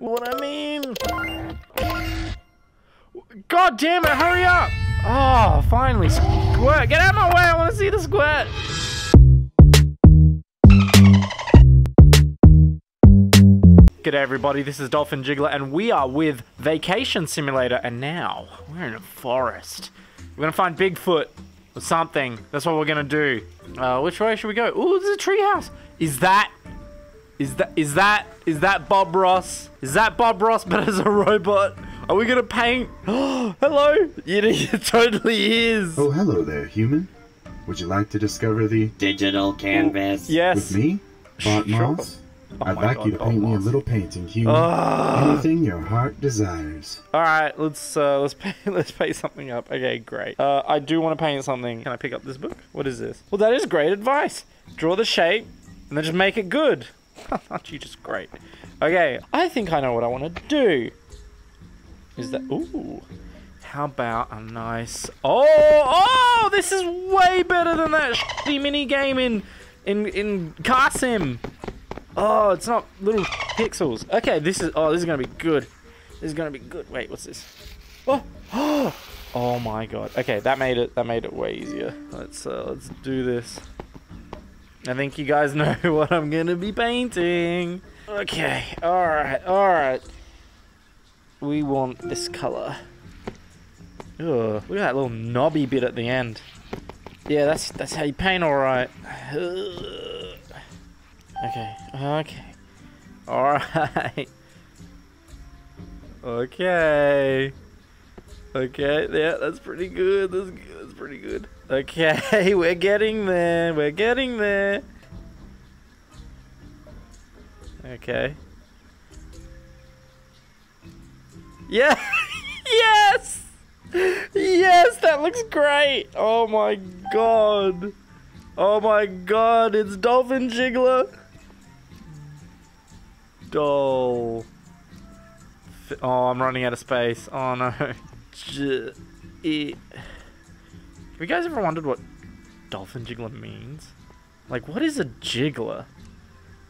what I mean. God damn it, hurry up! Oh, finally, Squirt, get out of my way, I want to see the Squirt! G'day everybody, this is Dolphin Jiggler and we are with Vacation Simulator and now we're in a forest. We're gonna find Bigfoot or something. That's what we're gonna do. Which way should we go? Ooh, there's a treehouse. Is that Bob Ross? Is that Bob Ross but as a robot? Are we gonna paint? Oh, hello? It totally is. Oh, hello there, human. Would you like to discover the digital canvas? Yes. With me, Bob Ross? Oh I'd like you to paint me a little painting, human. Anything your heart desires. All right, let's paint something up. Okay, great. I do want to paint something. Can I pick up this book? What is this? Well, that is great advice. Draw the shape, and then just make it good. Aren't you just great? Okay, I think I know what I want to do. Is that? Ooh, how about a nice? Oh, this is way better than that shitty mini game in Car Sim. Oh, it's not little pixels. Okay, this is gonna be good. This is gonna be good. Wait, what's this? Oh, oh my god. Okay, that made it way easier. Let's do this. I think you guys know what I'm gonna be painting. Okay, all right. We want this color. Ugh, look at that little knobby bit at the end. Yeah, that's how you paint, all right. Ugh. Okay. Alright. Okay, yeah, that's pretty good. Okay, we're getting there. Okay. Yeah! Yes! Yes, that looks great! Oh my god, it's Dolphin Jiggler! Doll. Oh, I'm running out of space. Oh no. Have you guys ever wondered what Dolphin Jiggler means? Like, what is a jiggler?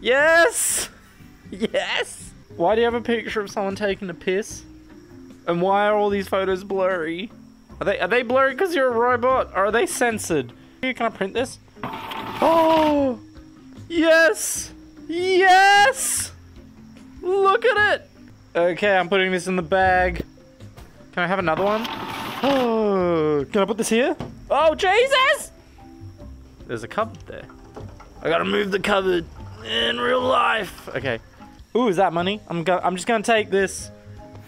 Yes! Yes! Why do you have a picture of someone taking a piss? And why are all these photos blurry? Are they blurry because you're a robot? Or are they censored? Can I print this? Oh! Yes! Yes! Look at it! Okay, I'm putting this in the bag. Can I have another one? Oh, can I put this here? Oh, Jesus! There's a cupboard there. I gotta move the cupboard in real life. Okay. Ooh, is that money? I'm just gonna take this.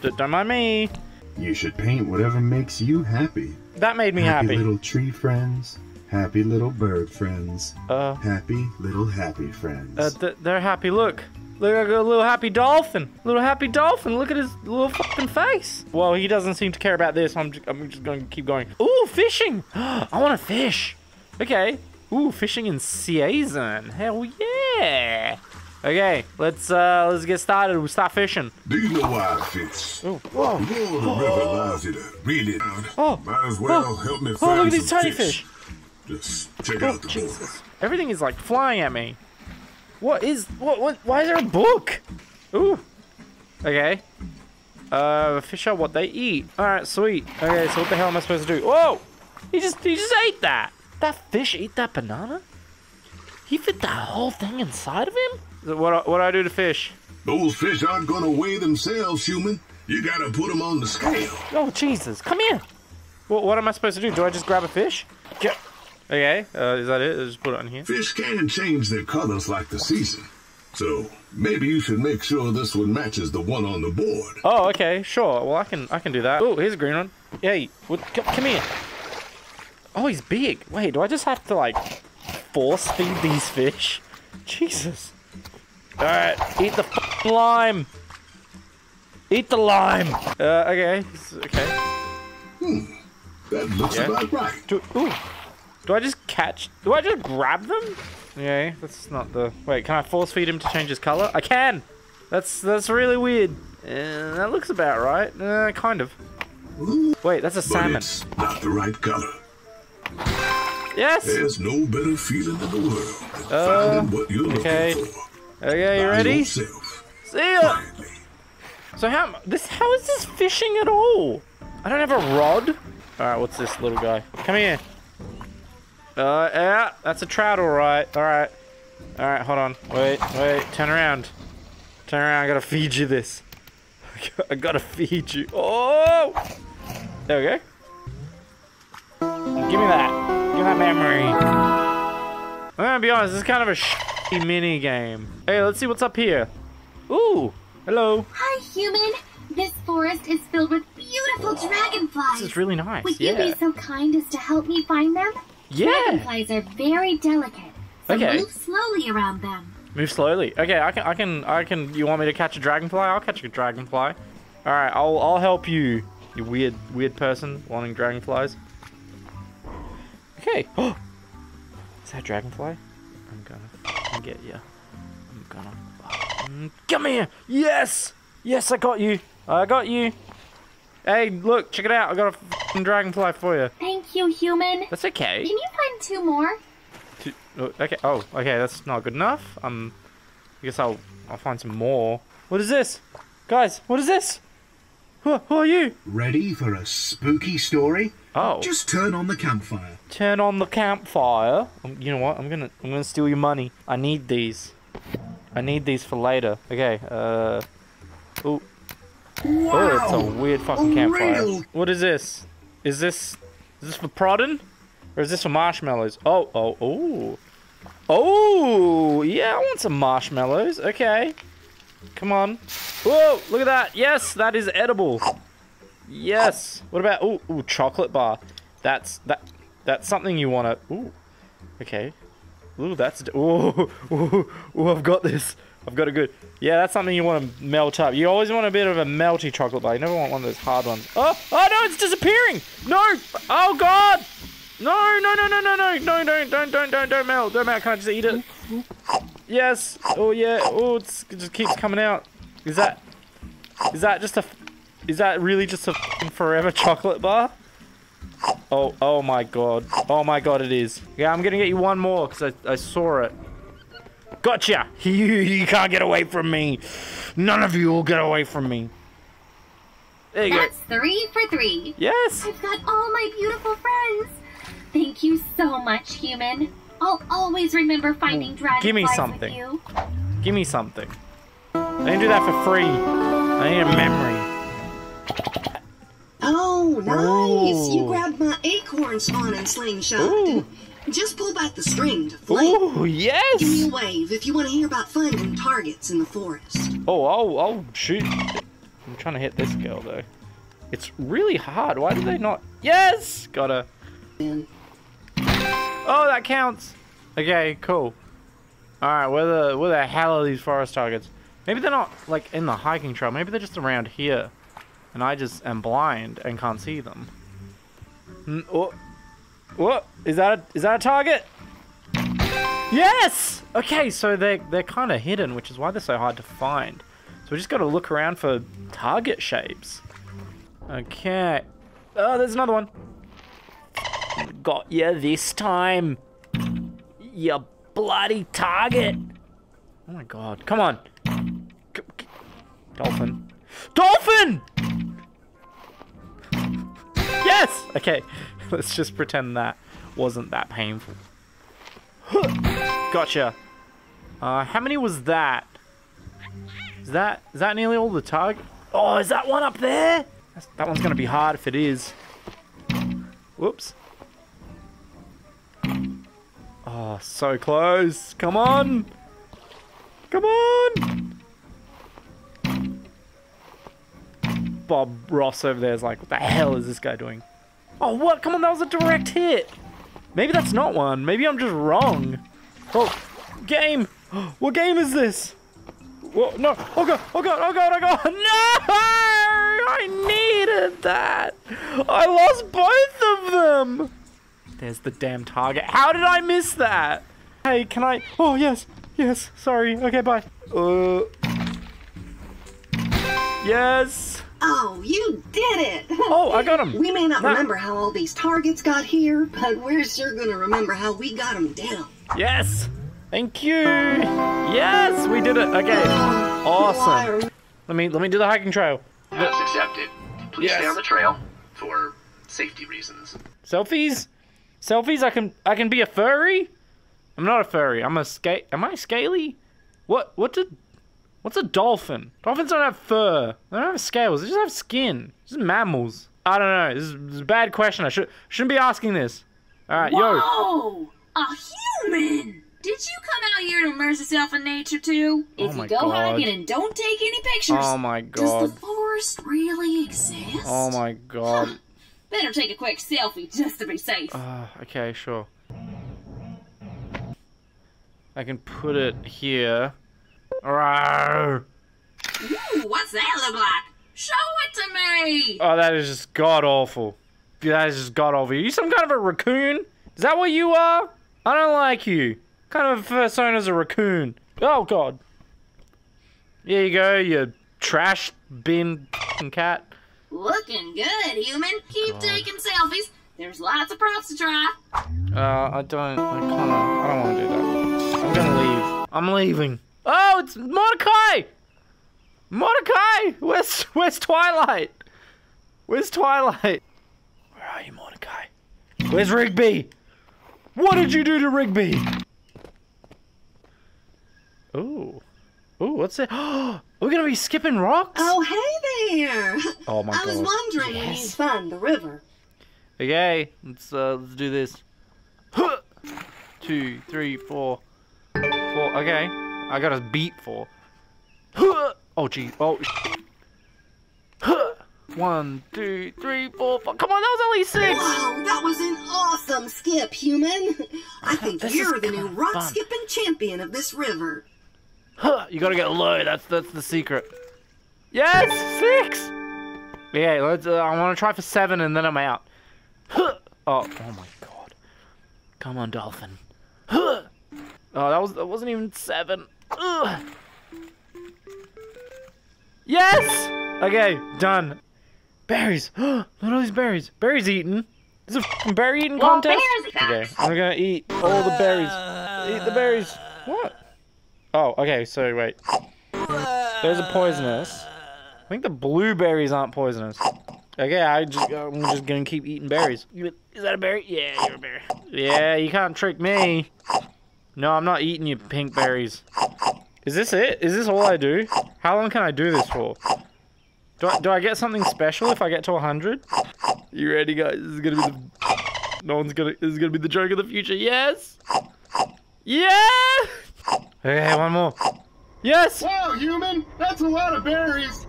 Don't mind me. You should paint whatever makes you happy. That made me happy. Happy little tree friends. Happy little bird friends. Happy little happy friends. They're happy, look. Look, a little happy dolphin. Little happy dolphin. Look at his little fucking face. Well, he doesn't seem to care about this. I'm just going to keep going. Ooh, fishing. I want to fish. Okay. Ooh, fishing in season. Hell yeah. Okay, let's get started. We'll start fishing. Do you know why I fish? Oh, whoa. The river allows you to really down. Oh, might as well help me find look at these tiny fish. Just check out the Jesus. Book. Everything is like flying at me. What? Why is there a book? Ooh. Okay. Fish are what they eat. Alright, sweet. Okay, so what the hell am I supposed to do? Whoa! He just ate that! That fish ate that banana? He fit that whole thing inside of him? What do I do to fish? Those fish aren't gonna weigh themselves, human. You gotta put them on the scale. Oh, Jesus. Come here! What am I supposed to do? Do I just grab a fish? Get... Okay, is that it? I'll just put it on here. Fish can change their colors like the season. So, maybe you should make sure this one matches the one on the board. Oh, okay, sure. Well, I can do that. Oh, here's a green one. Hey, come here. Oh, he's big. Wait, do I just have to, like, force feed these fish? Jesus. All right, eat the f***ing lime. Eat the lime. Okay. That looks about right. Do I just grab them? Yeah, that's not the... Wait, can I force feed him to change his color? I can! That's really weird. That looks about right. Kind of. Wait, that's a salmon. But it's not the right color. Yes! There's no better feeling in the world than finding what you're looking for. Okay, you ready? Yourself, see ya! So how is this fishing at all? I don't have a rod. All right, what's this little guy? Come here. Yeah, that's a trout, all right. All right. All right, hold on. Wait, wait, turn around. Turn around, I gotta feed you this. I gotta feed you. Oh! There we go. Give me that. Give me that memory. I'm gonna be honest, this is kind of a shitty mini game. Hey, let's see what's up here. Ooh, hello. Hi, human. This forest is filled with beautiful dragonflies. This is really nice. Would you be so kind as to help me find them? Yeah. Dragonflies are very delicate. So move slowly around them. Move slowly. Okay, I can. You want me to catch a dragonfly? I'll catch a dragonfly. All right, I'll help you. You weird person wanting dragonflies. Okay. Oh, is that a dragonfly? I'm gonna get you. I'm gonna. Come here. Yes. Yes, I got you. I got you. Hey, look, check it out. I got a dragonfly for you. Thank you, human. That's okay. Can you find two more? Okay. Oh, okay. That's not good enough. I guess I'll find some more. What is this, guys? What is this? Who are you? Ready for a spooky story? Oh. Just turn on the campfire. Turn on the campfire. You know what? I'm gonna steal your money. I need these. I need these for later. Okay. Oh. Wow. Oh, it's a weird fucking campfire. What is this? Is this for prodding? Or is this for marshmallows? Oh, oh, oh. Oh, yeah, I want some marshmallows. Okay. Come on. Whoa, look at that. Yes, that is edible. Yes. What about, ooh, chocolate bar. That's something you want to, ooh. Okay. Ooh, that's, ooh, ooh, ooh, I've got this. I've got it good. Yeah, that's something you want to melt up. You always want a bit of a melty chocolate bar. You never want one of those hard ones. Oh, oh no, it's disappearing. No. Oh, God. No, no, no, no, no, no, no, don't melt, don't melt, can I just eat it? Yes, oh yeah, oh, it just keeps coming out. Is that really just a f***ing forever chocolate bar? Oh, oh my god it is. Yeah, I'm gonna get you one more, because I saw it. Gotcha, you can't get away from me. None of you will get away from me. There you go. That's 3 for 3. Yes. I've got all my beautiful friends. Thank you so much, human. I'll always remember finding dragonflies. Give me something. With you. Give me something. I didn't do that for free. I need a memory. Oh, nice! Ooh. You grabbed my acorn spawn and slingshot. Ooh. Just pull back the string to flame. Oh yes! Give me a wave if you want to hear about finding targets in the forest. Oh, I'll shoot. I'm trying to hit this girl though. It's really hard. Why do they not? Yes, got her. Oh, that counts. Okay, cool. All right, where the hell are these forest targets? Maybe they're not like in the hiking trail. Maybe they're just around here, and I just am blind and can't see them. Oh, what is that? Is that a target? Yes. Okay, so they're kind of hidden, which is why they're so hard to find. So we just got to look around for target shapes. Okay. Oh, there's another one. Got ya this time, you bloody target. Oh my god, come on. Dolphin. Dolphin! Yes! Okay, let's just pretend that wasn't that painful. Gotcha. How many was that? Is that nearly all the target? Oh, is that one up there? That one's gonna be hard if it is. Whoops. Oh, so close. Come on. Come on. Bob Ross over there is like, what the hell is this guy doing? Oh, what? Come on, that was a direct hit. Maybe that's not one. Maybe I'm just wrong. Oh, game. What game is this? Whoa, no. Oh, God. Oh, God. Oh, God. Oh, God. No! I needed that. I lost both of them. There's the damn target. How did I miss that? Hey, can I? Oh, yes. Yes. Sorry. Okay, bye. Yes. Oh, you did it. Oh, I got him. We may not remember how all these targets got here, but we're sure going to remember how we got them down. Yes. Thank you. Yes, we did it. Okay. Awesome. Let me do the hiking trail. That's accepted. Please stay on the trail for safety reasons. Selfies? Selfies? I can be a furry? I'm not a furry. I'm a scale. Am I scaly? What's a dolphin? Dolphins don't have fur. They don't have scales. They just have skin. Just mammals. I don't know. This is a bad question. I shouldn't be asking this. All right, Whoa! A human! Did you come out here to immerse yourself in nature too? If you go hiking and don't take any pictures. Oh my god. Does the forest really exist? Oh my god. Huh. Better take a quick selfie just to be safe. Okay, sure. I can put it here. Arrgh. Ooh, what's that look like? Show it to me! Oh, that is just god awful. That is just god awful. Are you some kind of a raccoon? Is that what you are? I don't like you. Kind of persona as a raccoon. Oh god. Here you go, you trash bin cat. Looking good, human. Keep taking selfies. There's lots of props to try. I don't want to do that. I'm gonna leave. I'm leaving. Oh, it's Mordecai! Mordecai! Where's Twilight? Where's Twilight? Where are you, Mordecai? Where's Rigby? What did you do to Rigby? Ooh. Ooh, what's it? We're gonna be skipping rocks? Oh, hey there! Oh my god. I was wondering when you'd find the river. Okay, let's do this. 2, 3, 4. 4, okay. I got a beat 4. Oh gee, oh 1, 2, 3, 4, 5. Come on, that was only 6! Wow, that was an awesome skip, human! I think you're the new rock skipping champion of this river. Huh, you gotta get low, that's the secret. Yes! 6! Yeah, I wanna try for 7 and then I'm out. Huh. Oh my god. Come on, dolphin. Huh. Oh, that wasn't even 7. Ugh. Yes! Okay, done. Berries! Look at all these berries. Berries eaten. This is a berry eating contest. Okay, I'm gonna eat all the berries. Eat the berries. What? Oh, okay, so wait. Those are poisonous. I think the blueberries aren't poisonous. Okay, I'm just gonna keep eating berries. Is that a berry? Yeah, you're a berry. Yeah, you can't trick me. No, I'm not eating your pink berries. Is this it? Is this all I do? How long can I do this for? Do I get something special if I get to 100? You ready, guys? This is gonna be This is gonna be the joke of the future. Yes. Yeah. Okay, one more. Yes. Wow, human. That's a lot of berries.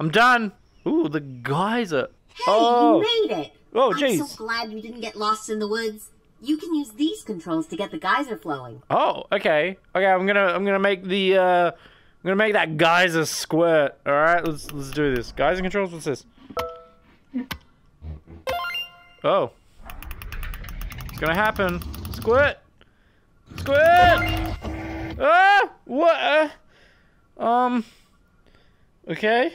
I'm done. Ooh, the geyser. Hey, you made it. Oh, jeez. I'm so glad you didn't get lost in the woods. You can use these controls to get the geyser flowing. Oh, okay. Okay, I'm gonna make the I'm gonna make that geyser squirt. All right, let's do this. Geyser controls. What's this? Oh, it's gonna happen. Squirt, squirt. Ah, what? Okay.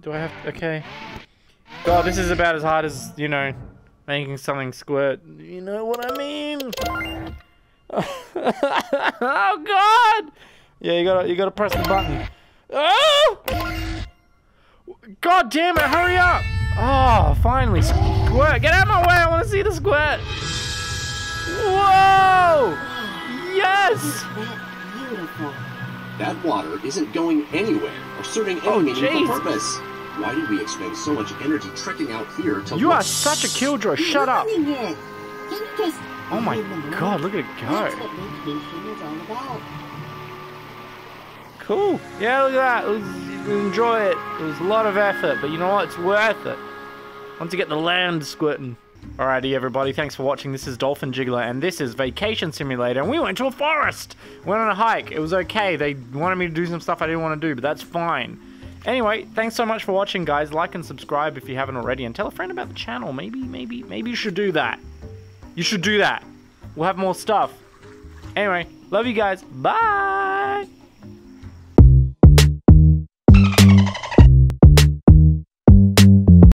Do I have? Okay. God, this is about as hard as making something squirt. You know what I mean? Oh god! Yeah, you gotta press the button. Oh! God damn it! Hurry up! Oh, finally! Squirt! Get out of my way! I want to see the squirt! Whoa! Yes! Beautiful. That water isn't going anywhere or serving any meaningful purpose. Why did we expend so much energy trekking out here? You are such a killjoy! Shut up! Oh my god, look at it go. Cool. Yeah, look at that. Enjoy it. It was a lot of effort, but you know what? It's worth it. Once you get the land squirting. Alrighty, everybody. Thanks for watching. This is Dolphin Jiggler, and this is Vacation Simulator, and we went to a forest. Went on a hike. It was okay. They wanted me to do some stuff I didn't want to do, but that's fine. Anyway, thanks so much for watching, guys. Like and subscribe if you haven't already, and tell a friend about the channel. Maybe you should do that. You should do that. We'll have more stuff. Anyway, love you guys. Bye.